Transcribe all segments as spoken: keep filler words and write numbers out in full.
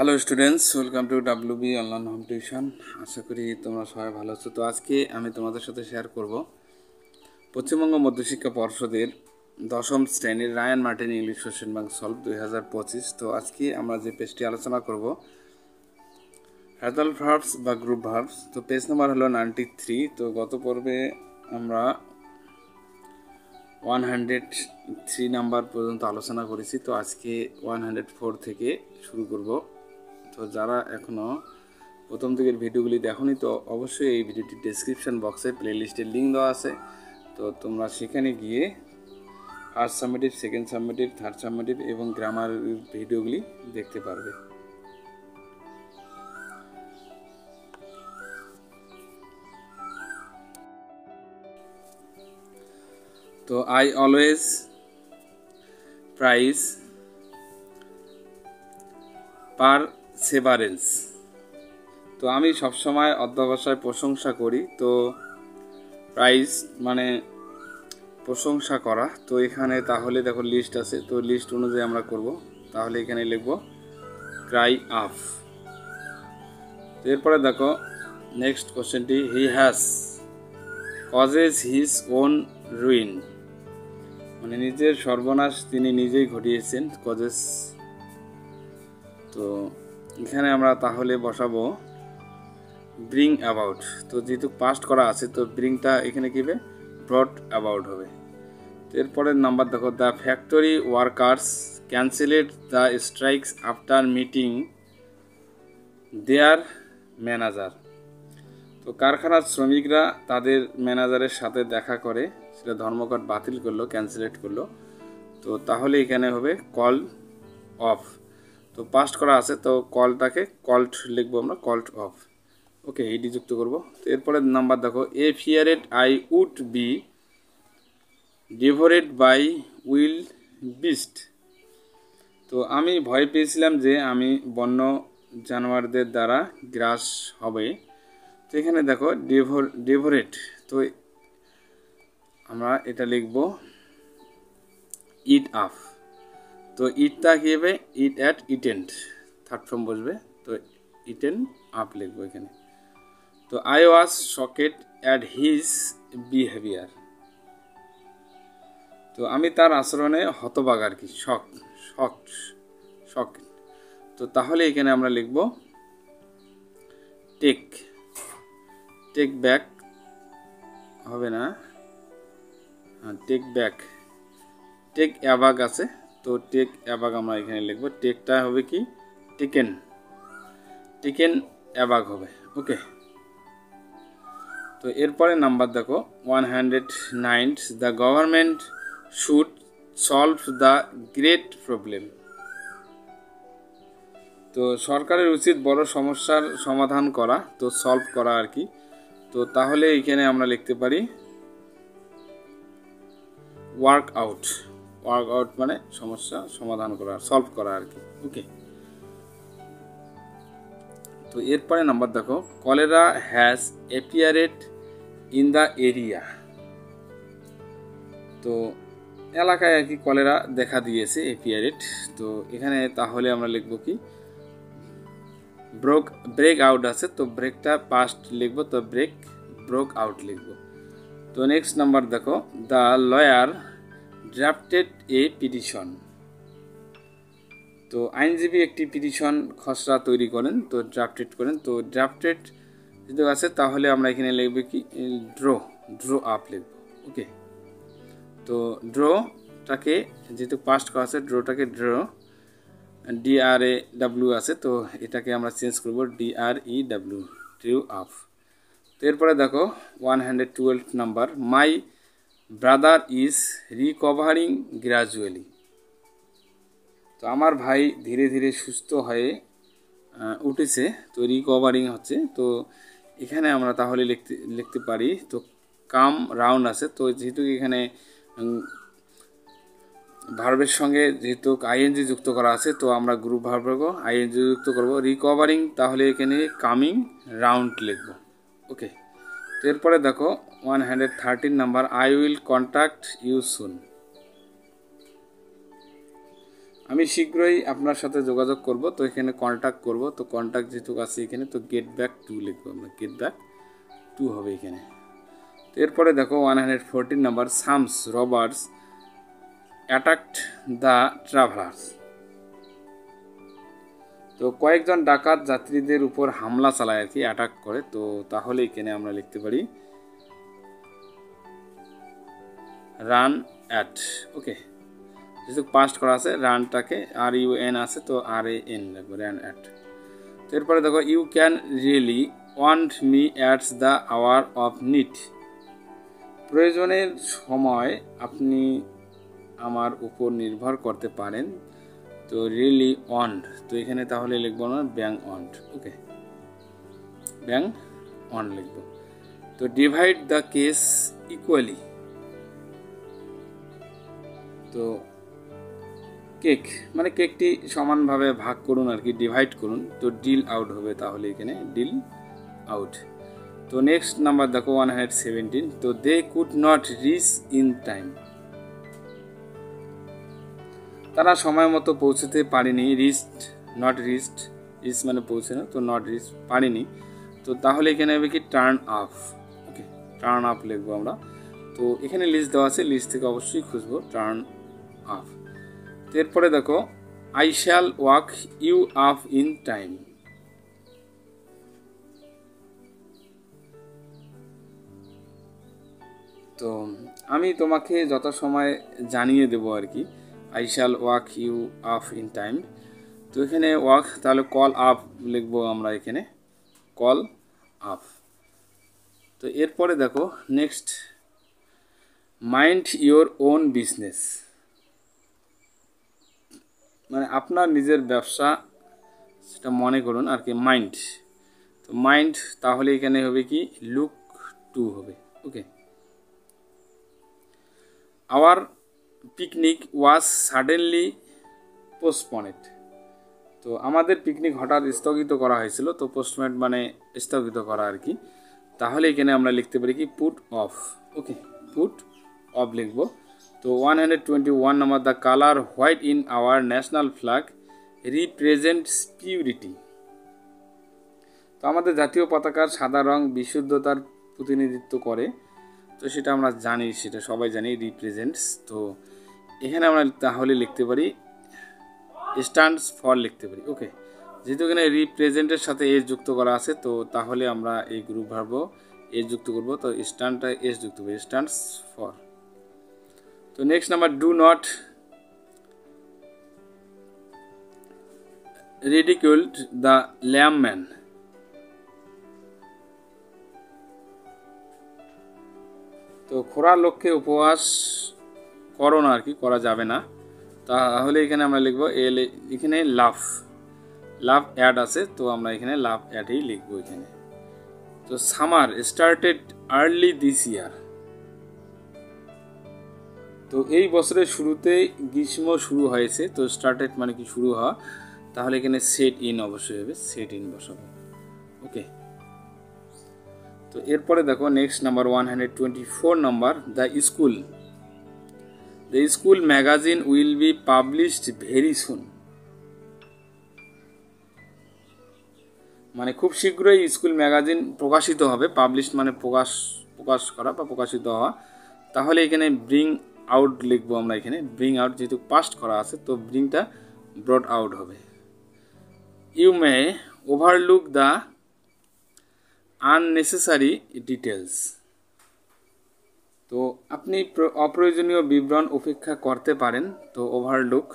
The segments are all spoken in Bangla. Hello students, welcome to WB online home tuition. আশা করি তোমরা সবাই ভালো আছো। তো আজকে আমি তোমাদের সাথে শেয়ার করব পশ্চিমবঙ্গ মধ্যশিক্ষা পর্ষদের দশম শ্রেণীর Ryan Martin English question bank solve দুই হাজার পঁচিশ। তো আজকে আমরা যে পেজটি আলোচনা করব ফ্রাজাল ভার্বস বা গ্রুপ ভার্বস। তো পেজ নাম্বার হলো নাইনটি থ্রি। তো গত পর্বে আমরা ওয়ান হান্ড্রেড থ্রি নাম্বার পর্যন্ত আলোচনা করেছি। তো আজকে ওয়ান হান্ড্রেড ফোর থেকে শুরু করব। তো যারা এখনও প্রথম দিকের ভিডিওগুলি দেখোনি, তো অবশ্যই এই ভিডিওটির ডেসক্রিপশন বক্সে প্লেলিস্টের লিঙ্ক দেওয়া আছে। তো তোমরা সেখানে গিয়ে first summative, second summative, third summative এবং গ্রামার ভিডিওগুলি দেখতে পারবে। তো I always prize perseverance, তো আমি সবসময় অধ্যবসায় প্রশংসা করি। তো প্রাইজ মানে প্রশংসা করা। তো এখানে তাহলে দেখো লিস্ট আছে, তো লিস্ট অনুযায়ী আমরা করব। তাহলে এখানে লিখব cry off। তো এরপরে দেখো নেক্সট কোশ্চেনটি, he has causes his own ruin, মানে নিজের সর্বনাশ তিনি নিজেই ঘটিয়েছেন, কজেস। তো এখানে আমরা তাহলে বসাবো ব্রিং অ্যাবাউট। তো যেহেতু পাস্ট করা আছে, তো ব্রিংটা এখানে কীভাবে ব্রট অ্যাবাউট হবে। তো এরপরের নাম্বার দেখো, the factory workers cancelled the strikes after meeting their manager, তো কারখানার শ্রমিকরা তাদের ম্যানেজারের সাথে দেখা করে সেটা ধর্মঘট বাতিল করলো, ক্যান্সেলেট করলো। তো তাহলে এখানে হবে কল অফ। তো পাস্ট করা আছে, তো কলটাকে কল্ট লিখবো আমরা, কল্ট অফ। ওকে, এটি যুক্ত করবো। তো এরপরে নাম্বার দেখো, I feared I would be devoured by wild beast, তো আমি ভয় পেয়েছিলাম যে আমি বন্য জানোয়ারদের দ্বারা গ্রাস হবে। তো এখানে দেখো ডেভোর ডেভোরেট, তো আমরা এটা লিখব ইট আপ। তো ইটটা কী হবে, eat ate eaten, third form বসবে। তো ইটেন আপ লিখবো এখানে। তো I was shocked at his behaviour, তো আমি তার আচরণে হতবাগ আর কি, শক শক শক। তো তাহলে এখানে আমরা লিখব টেক, টেক ব্যাক হবে না, হ্যাঁ টেক ব্যাক, টেক অ্যাবাগ আছে। তো টেক অ্যাবাগ আমরা এখানে লিখব, টেকটা হবে কি টেকেন, টেকেন অ্যাবাগ হবে। ওকে, তো এরপরে নাম্বার দেখো one hundred nine, the government should solve the great problem, তো সরকারের উচিত বড় সমস্যার সমাধান করা, তো সলভ করা আর কি। তো তাহলে এখানে আমরা লিখতে পারি ওয়ার্ক আউট, ওয়ার্ক আউট মানে সমস্যা সমাধান করা, সলভ করা আর কি। ওকে, তো এরপরে নাম্বার দেখো, cholera has appeared in the area, তো এলাকায় আর কি কলেরা দেখা দিয়েছে, অ্যাপিয়ারেড। তো এখানে তাহলে আমরা লিখব কি ব্রোক, ব্রেক আউট আছে। তো ব্রেকটা পাস্ট লিখবো, তো ব্রেক ব্রোক আউট লিখবো। তো নেক্সট নাম্বার দেখো, the lawyer drafted a petition, তো আইনজীবী একটি পিটিশন খসড়া তৈরি করেন, তো ড্রাফটেড করেন। তো ড্রাফটেড যদি আছে তাহলে আমরা এখানে লিখবো কি ড্র, ড্র আপ লিখবো। ওকে, তো ড্রটাকে যেহেতু পাস্ট করা আছে, ড্রটাকে draw D R A W আছে, তো এটাকে আমরা চেঞ্জ করব D R E W, drew up. তো এরপরে দেখো one hundred twelve number, my brother is recovering gradually, তো আমার ভাই ধীরে ধীরে সুস্থ হয়ে উঠেছে। তো রিকভারিং হচ্ছে, তো এখানে আমরা তাহলে লিখতে লিখতে পারি, তো কাম রাউন্ড আছে। তো যেহেতু এখানে ভার্বের সঙ্গে যেহেতু আইএনজি যুক্ত করা আছে, তো আমরা গ্রুপ ভার্বকে আইএনজি যুক্ত করব। রিকভারিং তাহলে এখানে কামিং রাউন্ড লিখব। ওকে, তো এরপরে দেখো one hundred thirteen number, I will contact you soon, আমি শীঘ্রই আপনার সাথে যোগাযোগ করব। তো এখানে কন্টাক্ট করব, তো কন্টাক্ট যেহেতু আছে এখানে, তো গেট ব্যাক টু লিখব আমরা, গেট ব্যাক টু হবে এখানে। তো এরপরে দেখো one hundred fourteen number, some robbers attacked the travellers. তো কয়েকজন ডাকাত যাত্রীদের উপর হামলা চালায় আর কি, অ্যাটাক করে। তো তাহলে এখানে আমরা লিখতে পারি রান অ্যাট, ওকে যেহেতু পাস্ট করা আছে রানটাকে আর ইউ এন আছে, তো আর এ এন লাগবে, রান অ্যাট। তো এরপরে দেখো you can really want me at the hour of need, প্রয়োজনের সময় আপনি আমার উপর নির্ভর করতে পারেন। তো রিয়েলি অন্ড, তো এখানে তাহলে লিখবো না ব্যাং অন্ড, ওকে ব্যাং অন্ড লিখবো। তো ডিভাইড দ্য কেস ইকুয়ালি, তো কেক মানে কেকটি সমানভাবে ভাগ করুন আর কি, ডিভাইড করুন। তো ডিল আউট হবে তাহলে এখানে ডিল আউট। তো নেক্সট নাম্বার দেখো ওয়ান হান্ড্রেড সেভেন্টিন, তো they could not reach in time, তারা সময় মতো পৌঁছতে পারেনি। রিস্ট নট রিস্ট, রিস্ট মানে পৌঁছে না, তো নট রিস্ট পারেনি। তো তাহলে এখানে হবে কি turn up, okay turn up লিখবো আমরা। তো এখানে লিস্ট দেওয়া আছে, লিস্ট থেকে অবশ্যই খুঁজবো টার্ন আপ। তো এরপরে দেখো I shall wake you up in time, তো আমি তোমাকে যথাসময়ে জানিয়ে দেবো আর কি, I shall wake you up in time. তো এখানে ওয়াক তাহলে কল আপ লিখবো আমরা, এখানে কল আপ। তো এরপরে দেখো next mind your own business, মানে আপনার নিজের ব্যবসা সেটা মনে করুন আর কি, মাইন্ড। তো মাইন্ড তাহলে এখানে হবে কি লুক টু হবে, okay. Our picnic was suddenly postponed, তো আমাদের পিকনিক হঠাৎ স্থগিত করা হয়েছিল। তো পোস্টপনেড মানে স্থগিত করা আর কি। তাহলে এখানে আমরা লিখতে পারি কি put off, okay put off লিখবো। তো one hundred twenty one number, the colour white in our national flag represents purity, তো আমাদের জাতীয় পতাকার সাদা রং বিশুদ্ধতার প্রতিনিধিত্ব করে। তো সেটা আমরা জানি, সেটা সবাই জানি রিপ্রেজেন্টস। তো এখানে আমরা তাহলে লিখতে পারি স্ট্যান্ডস ফর লিখতে পারি, ওকে যেহেতু এখানে রিপ্রেজেন্টের সাথে এস যুক্ত করা আছে। তো তাহলে আমরা এই গ্রুপ ভার্ব এস যুক্ত করব, তো স্ট্যান্ডটা এস যুক্ত করব, স্ট্যান্ডস ফর। তো next number do not ridicule the lame man, তো খোরা লক্ষ্যে উপবাস করো না আর কি, করা যাবে না। তাহলে এখানে আমরা লিখবো এল, এখানে লাভ লাভ অ্যাড আছে, তো আমরা এখানে লাভ অ্যাডই লিখবো এখানে। তো summer started early this year, তো এই বছরের শুরুতেই গ্রীষ্ম শুরু হয়েছে। তো স্টার্টেড মানে কি শুরু হওয়া, তাহলে এখানে সেট ইন অবশ্যই হবে, সেট ইন বসাবো, ওকে। তো এরপরে দেখো next number one hundred twenty four number, the school the school magazine will be published very soon, মানে খুব শীঘ্রই স্কুল ম্যাগাজিন প্রকাশিত হবে। পাবলিশড মানে প্রকাশ প্রকাশ করা বা প্রকাশিত হওয়া। তাহলে এখানে ব্রিং আউট লিখবো আমরা, এখানে ব্রিং আউট যেহেতু পাস্ট করা আছে, তো ব্রিংটা ব্রড আউট হবে। You may overlook the unnecessary details, তো আপনি অপ্রয়োজনীয় বিবরণ উপেক্ষা করতে পারেন। তো ওভারলুক,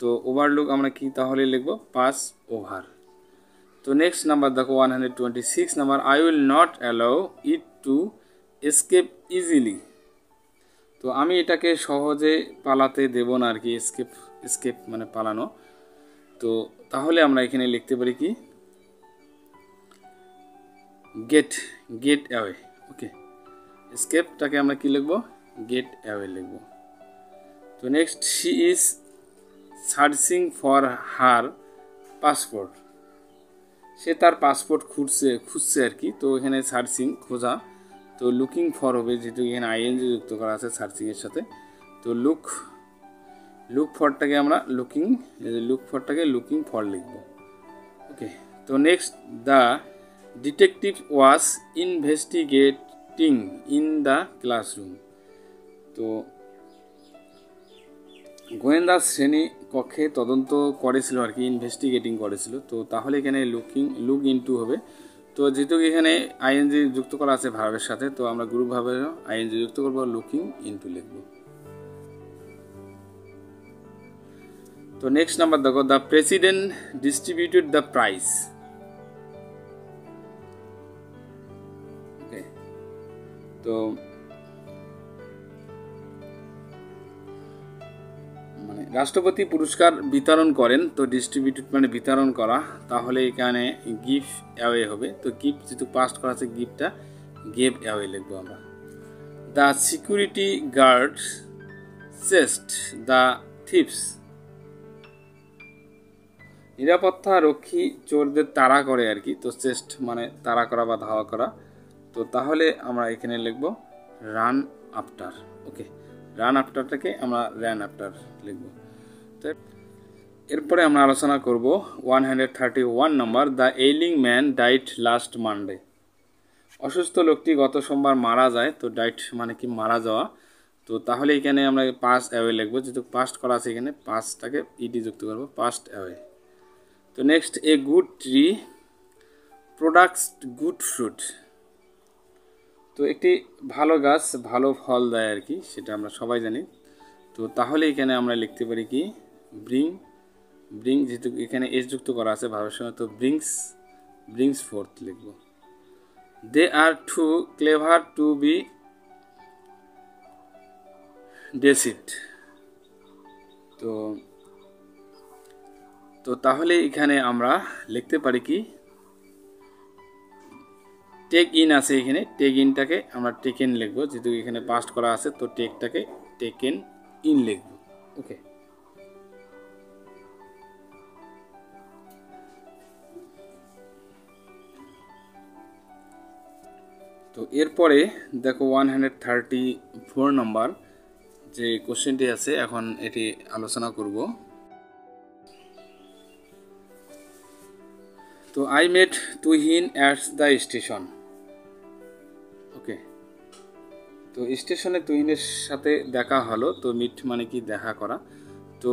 তো ওভারলুক আমরা কি তাহলে লিখব পাস ওভার। তো নেক্সট নাম্বার দেখো one hundred twenty six number, I will not allow it to escape easily, তো আমি এটাকে সহজে পালাতে দেব না আর কি, এসকেপ এসকেপ মানে পালানো। তো তাহলে আমরা এখানে লিখতে পারি কি গেট গেট অ্যাওয়ে, ওকে স্কেপটাকে আমরা কি লিখব গেট অ্যাওয়ে লিখব। তো next she is searching for her passport, সে তার পাসপোর্ট খুঁজছে খুঁজছে আর কি। তো এখানে সার্চিং খোঁজা, তো লুকিং ফর হবে যেহেতু এখানে আইএনজি যুক্ত করা আছে সার্চিংয়ের সাথে। তো লুক লুক ফরটাকে আমরা লুকিং লুক ফরটাকে লুকিং ফর লিখব। ওকে, তো next, the detective was investigating in the classroom. তো গোয়েন্দা শ্রেণী কক্ষে তদন্ত করেছিল আর কি, ইনভেস্টিগেটিং করেছিল। তো তাহলে এখানে লুকিং লুক ইনটু হবে। তো যেহেতু এখানে আইএনজি যুক্ত করা আছে ভার্বের সাথে, তো আমরা গ্রুপ ভার্বের আইএনজি যুক্ত করব, লুকিং ইনটু লিখব। তো নেক্সট নাম্বার দেখো, the president distributed the prize. Okay, তো মানে রাষ্ট্রপতি পুরস্কার বিতরণ করেন। তো ডিস্ট্রিবিউটেড মানে বিতরণ করা, তাহলে এখানে গিভ অ্যাওয়ে হবে। তো গিফট যেহেতু পাস্ট করা আছে, গিফটটা গেভ অ্যাওয়ে লিখবো আমরা। The security guard chased the thieves. নিরাপত্তা রক্ষী চোরদের তাড়া করে আর কি। তো চেস্ট মানে তাড়া করা বা ধাওয়া করা। তো তাহলে আমরা এখানে লিখব রান আফটার। ওকে, রান আফটারটাকে আমরা রান আফটার লিখব। তো এরপরে আমরা আলোচনা করব one hundred thirty one number, the ailing man died last Monday. অসুস্থ লোকটি গত সোমবার মারা যায়। তো ডাইট মানে কি মারা যাওয়া। তো তাহলে এখানে আমরা পাস্ট অ্যাওয়ে লিখব, যেহেতু পাস্ট করা আছে এখানে পাস্টটাকে ইটি যুক্ত করবো, পাস্ট অ্যাওয়ে। তো next, a good tree products good fruit. তো একটি ভালো গাছ ভালো ফল দেয় আর কি, সেটা আমরা সবাই জানি। তো তাহলে এখানে আমরা লিখতে পারি কি ব্রিং ব্রিং যেহেতু এখানে এস যুক্ত করা আছে ভাবের সঙ্গে, তো ব্রিংস ব্রিংস ফোর্থ লিখব। They are too clever to be deceived. তো তো তাহলে এখানে আমরা লিখতে পারি কি টেক ইন আছে এখানে, টেক ইনটাকে আমরা টেক ইন লিখব, যেহেতু এখানে পাস্ট করা আছে। তো টেকটাকে টেক ইন ইন লিখব। ওকে, তো এরপরে দেখো one hundred thirty four number যে কোশ্চেনটি আছে, এখন এটি আলোচনা করব। তো I met Tuhin at the station. Okay, তো স্টেশনে তুহিনের সাথে দেখা হলো। তো মিট মানে কি দেখা করা। তো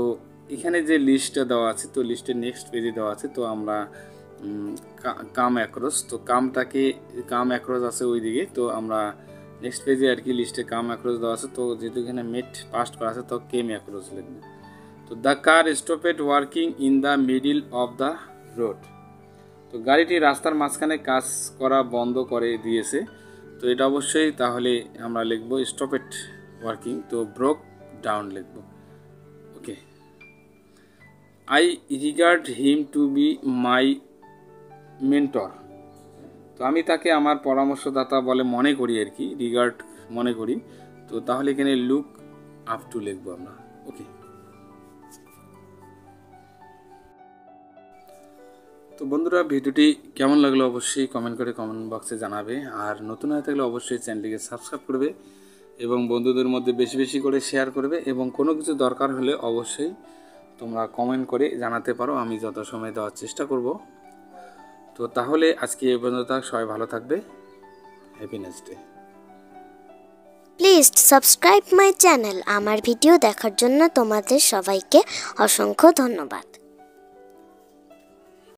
এখানে যে লিস্টটা দেওয়া আছে, তো লিস্টের নেক্সট পেজে দেওয়া আছে। তো আমরা কাম অ্যাক্রস, তো কামটাকে কাম অ্যাক্রস আছে ওইদিকে। তো আমরা নেক্সট পেজে আর কি লিস্টে কাম অ্যাক্রস দেওয়া আছে। তো যেহেতু এখানে মিট পাস্ট করা আছে, তো কেম অ্যাক্রস লিখব। তো the car stopped working in the middle of the road. তো গাড়িটি রাস্তার মাঝখানে কাজ করা বন্ধ করে দিয়েছে। তো এটা অবশ্যই তাহলে আমরা লিখব স্টপেড ওয়ার্কিং। তো ব্রোক ডাউন লিখব। Okay, I regard him to be my mentor. তো আমি তাকে আমার পরামর্শদাতা বলে মনে করি আর কি, রিগার্ড মনে করি। তো তাহলে এখানে লুক আপ টু লিখব আমরা। ওকে, তো বন্ধুরা ভিডিওটি কেমন লাগলো অবশ্যই কমেন্ট করে কমেন্ট বক্সে জানাবে। আর নতুন হয়ে থাকলে অবশ্যই চ্যানেলটিকে সাবস্ক্রাইব করবে এবং বন্ধুদের মধ্যে বেশি বেশি করে শেয়ার করবে। এবং কোনো কিছু দরকার হলে অবশ্যই তোমরা কমেন্ট করে জানাতে পারো, আমি যত সময় দেওয়ার চেষ্টা করব। তো তাহলে আজকে এই পর্যন্ত থাক, সবাই ভালো থাকবে। Happy next day. Please subscribe my channel. আমার ভিডিও দেখার জন্য তোমাদের সবাইকে অসংখ্য ধন্যবাদ।